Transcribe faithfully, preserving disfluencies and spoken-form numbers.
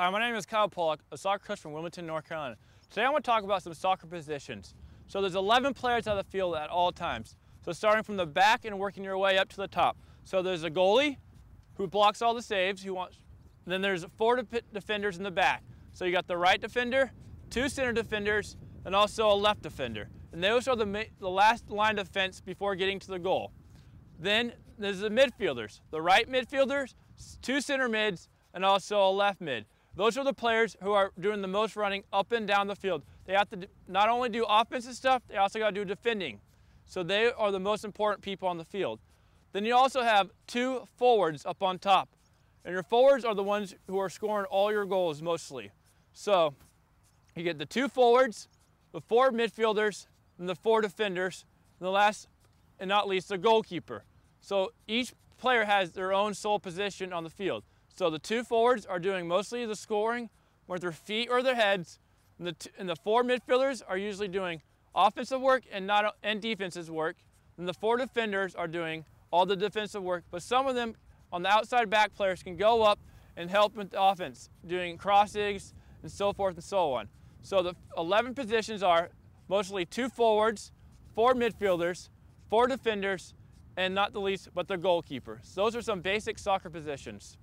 Hi, my name is Kyle Polak, a soccer coach from Wilmington, North Carolina. Today I want to talk about some soccer positions. So there's eleven players on the field at all times. So starting from the back and working your way up to the top. So there's a goalie who blocks all the saves. Who wants, then there's four de defenders in the back. So you got the right defender, two center defenders, and also a left defender. And those are the, the last line of defense before getting to the goal. Then there's the midfielders, the right midfielders, two center mids, and also a left mid. Those are the players who are doing the most running up and down the field. They have to not only do offensive stuff, they also got to do defending. So they are the most important people on the field. Then you also have two forwards up on top. And your forwards are the ones who are scoring all your goals mostly. So you get the two forwards, the four midfielders, and the four defenders, and the last and not least, the goalkeeper. So each player has their own sole position on the field. So the two forwards are doing mostly the scoring with their feet or their heads, and the, t and the four midfielders are usually doing offensive work and, not, and defensive work, and the four defenders are doing all the defensive work, but some of them on the outside back players can go up and help with the offense, doing crossings and so forth and so on. So the eleven positions are mostly two forwards, four midfielders, four defenders, and not the least but the goalkeeper. So those are some basic soccer positions.